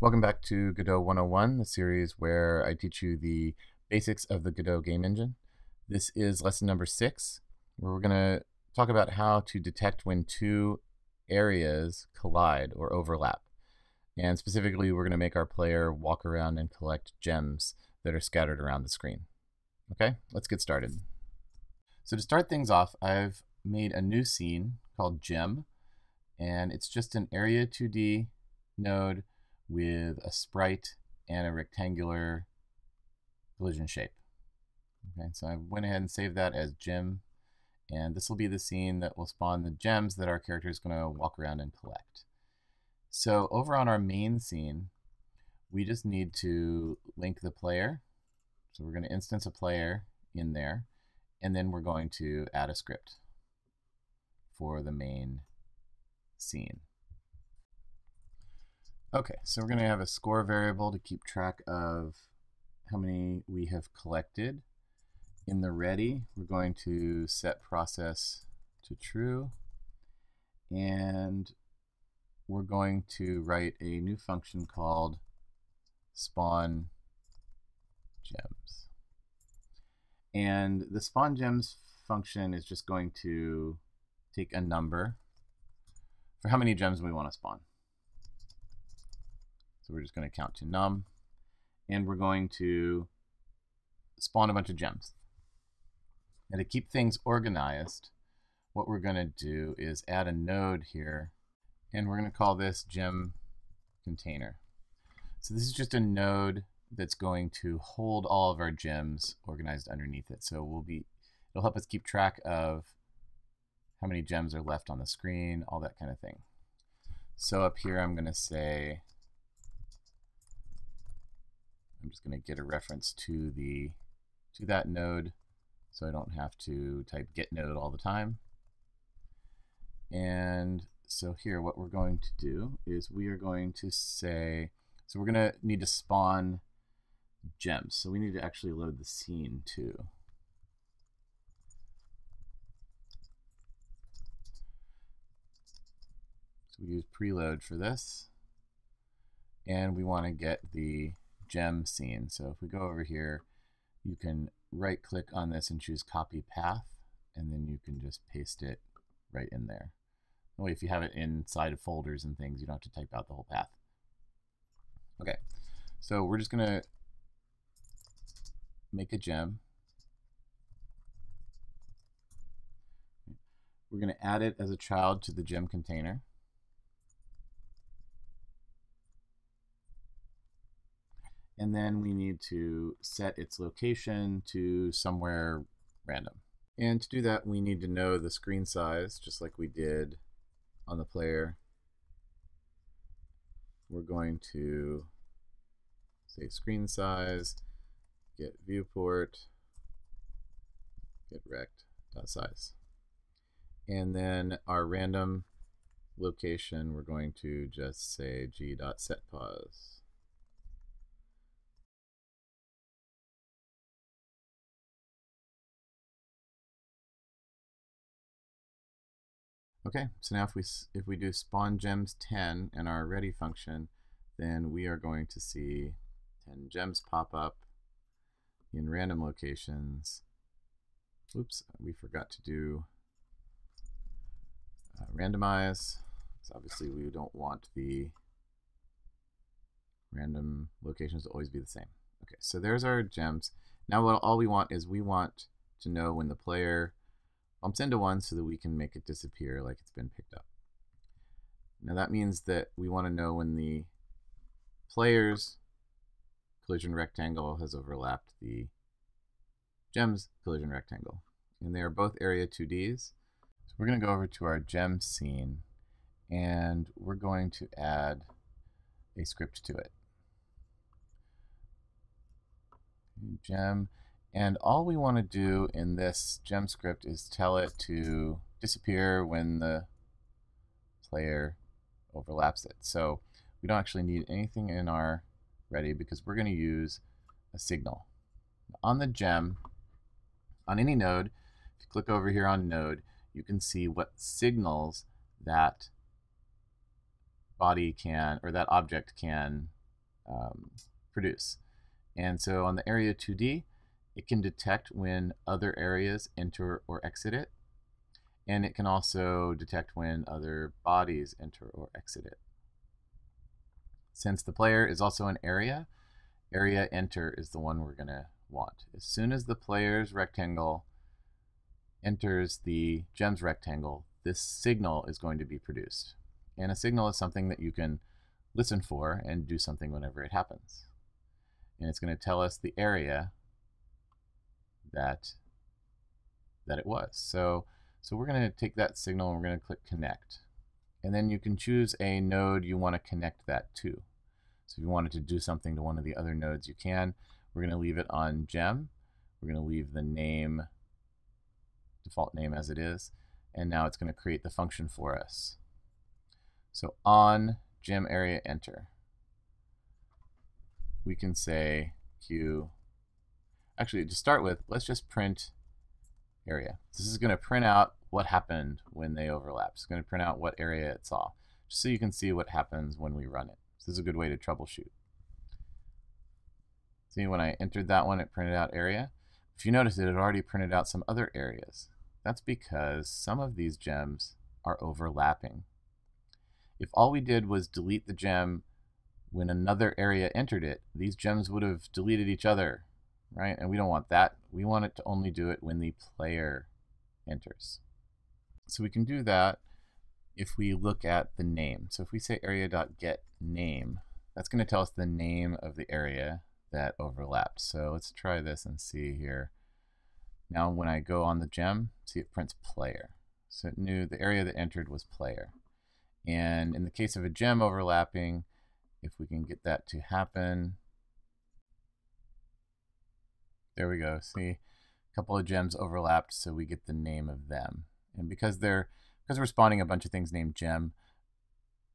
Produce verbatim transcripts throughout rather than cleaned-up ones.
Welcome back to Godot one oh one, the series where I teach you the basics of the Godot game engine. This is lesson number six, where we're going to talk about how to detect when two areas collide or overlap. And specifically, we're going to make our player walk around and collect gems that are scattered around the screen. Okay, let's get started. So to start things off, I've made a new scene called Gem, and it's just an area two D node with a sprite and a rectangular collision shape. Okay, so I went ahead and saved that as gem, and this will be the scene that will spawn the gems that our character is going to walk around and collect. So over on our main scene, we just need to link the player. So we're going to instance a player in there, and then we're going to add a script for the main scene. Okay, so we're going to have a score variable to keep track of how many we have collected. In the ready, we're going to set process to true, and we're going to write a new function called spawn gems. And the spawn gems function is just going to take a number for how many gems we want to spawn. So we're just going to count to num, and we're going to spawn a bunch of gems. And to keep things organized, what we're going to do is add a node here, and we're going to call this gem container. So this is just a node that's going to hold all of our gems organized underneath it. So we'll be, it'll help us keep track of how many gems are left on the screen, all that kind of thing. So up here, I'm going to say, I'm just going to get a reference to the to that node, so I don't have to type get node all the time. And so here, what we're going to do is we are going to say, so we're going to need to spawn gems. So we need to actually load the scene too. So we use preload for this, and we want to get the gem scene. So if we go over here, you can right click on this and choose copy path, and then you can just paste it right in there. That way, if you have it inside of folders and things, you don't have to type out the whole path. Okay, so we're just gonna make a gem. We're gonna add it as a child to the gem container. And then we need to set its location to somewhere random. And to do that, we need to know the screen size, just like we did on the player. We're going to say screen size, get viewport, get rect.size. And then our random location, we're going to just say g.setPause. Okay, so now if we if we do spawn gems ten in our ready function, then we are going to see ten gems pop up in random locations. Oops, we forgot to do uh, randomize. So obviously we don't want the random locations to always be the same. Okay, so there's our gems. Now what all we want is we want to know when the player bumps into one so that we can make it disappear like it's been picked up. Now that means that we want to know when the player's collision rectangle has overlapped the gem's collision rectangle. And they are both area two Ds. So we're going to go over to our gem scene, and we're going to add a script to it. Gem. And all we want to do in this gem script is tell it to disappear when the player overlaps it. So we don't actually need anything in our ready, because we're going to use a signal. On the gem, on any node, if you click over here on node, you can see what signals that body can, or that object can um, produce. And so on the area two D, it can detect when other areas enter or exit it, and it can also detect when other bodies enter or exit it. Since the player is also an area, area enter is the one we're going to want. As soon as the player's rectangle enters the gem's rectangle, this signal is going to be produced. And a signal is something that you can listen for and do something whenever it happens. And it's going to tell us the area that that it was. So, so we're going to take that signal and we're going to click connect. And then you can choose a node you want to connect that to. So if you wanted to do something to one of the other nodes, you can. We're going to leave it on gem. We're going to leave the name, default name as it is. And now it's going to create the function for us. So on gem area enter, we can say queue. Actually, to start with, let's just print area. This is going to print out what happened when they overlap. It's going to print out what area it saw, just so you can see what happens when we run it. So this is a good way to troubleshoot. See, when I entered that one, it printed out area. If you notice, it had already printed out some other areas. That's because some of these gems are overlapping. If all we did was delete the gem when another area entered it, these gems would have deleted each other, right? And we don't want that. We want it to only do it when the player enters. So we can do that if we look at the name. So if we say area.getName, that's going to tell us the name of the area that overlapped. So let's try this and see here. Now when I go on the gem, see it prints player. So it knew the area that entered was player. And in the case of a gem overlapping, if we can get that to happen, there we go. See, a couple of gems overlapped, so we get the name of them. And because they're because we're spawning a bunch of things named gem,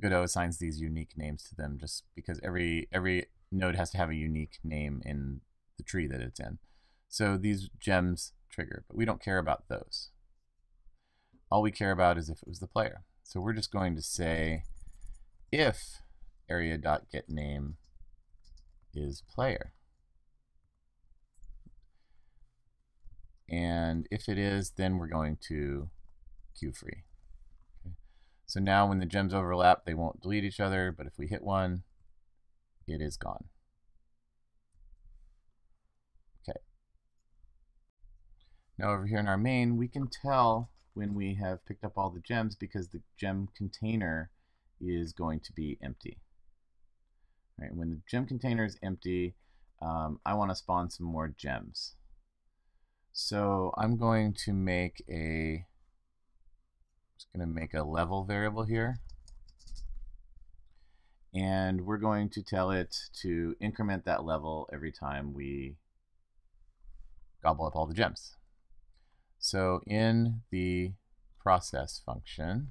Godot assigns these unique names to them, just because every every node has to have a unique name in the tree that it's in. So these gems trigger, but we don't care about those. All we care about is if it was the player. So we're just going to say if area.getName is player. And if it is, then we're going to queue free. Okay. So now when the gems overlap, they won't delete each other, but if we hit one, it is gone. Okay. Now over here in our main, we can tell when we have picked up all the gems because the gem container is going to be empty. All right, when the gem container is empty, um, I want to spawn some more gems. So I'm going to make a, just going to make a level variable here. And we're going to tell it to increment that level every time we gobble up all the gems. So in the process function,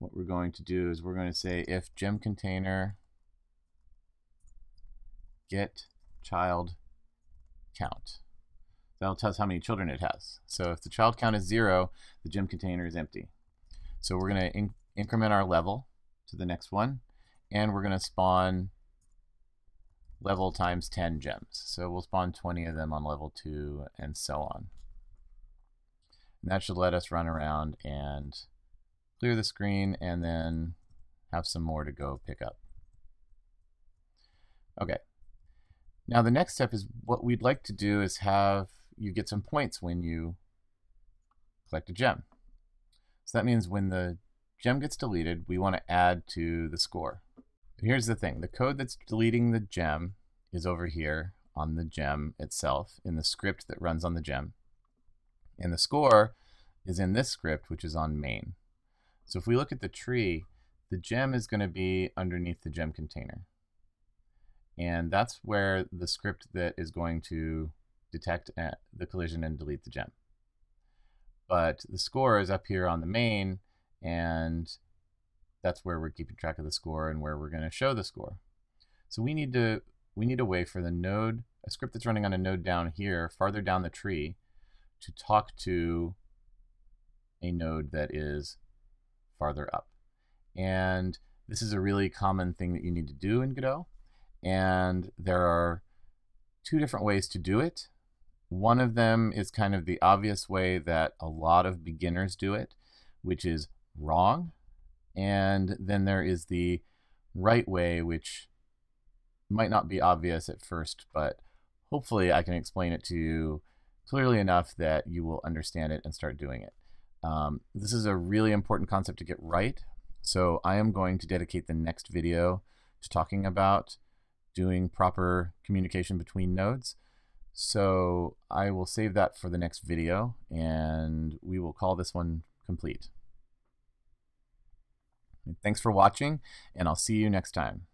what we're going to do is we're going to say if gem container get child count. That'll tell us how many children it has. So if the child count is zero, the gem container is empty. So we're going to in increment our level to the next one, and we're going to spawn level times ten gems. So we'll spawn twenty of them on level two and so on. And that should let us run around and clear the screen and then have some more to go pick up. Okay. Now the next step is what we'd like to do is have you get some points when you collect a gem. So that means when the gem gets deleted, we want to add to the score. But here's the thing. The code that's deleting the gem is over here on the gem itself in the script that runs on the gem. And the score is in this script, which is on main. So if we look at the tree, the gem is going to be underneath the gem container. And that's where the script that is going to detect the collision and delete the gem. But the score is up here on the main, and that's where we're keeping track of the score and where we're going to show the score. So we need to we need a way for the node, a script that's running on a node down here, farther down the tree, to talk to a node that is farther up. And this is a really common thing that you need to do in Godot. And there are two different ways to do it. One of them is kind of the obvious way that a lot of beginners do it, which is wrong. And then there is the right way, which might not be obvious at first, but hopefully I can explain it to you clearly enough that you will understand it and start doing it. Um, this is a really important concept to get right. So I am going to dedicate the next video to talking about doing proper communication between nodes. So I will save that for the next video, and we will call this one complete. Thanks for watching, and I'll see you next time.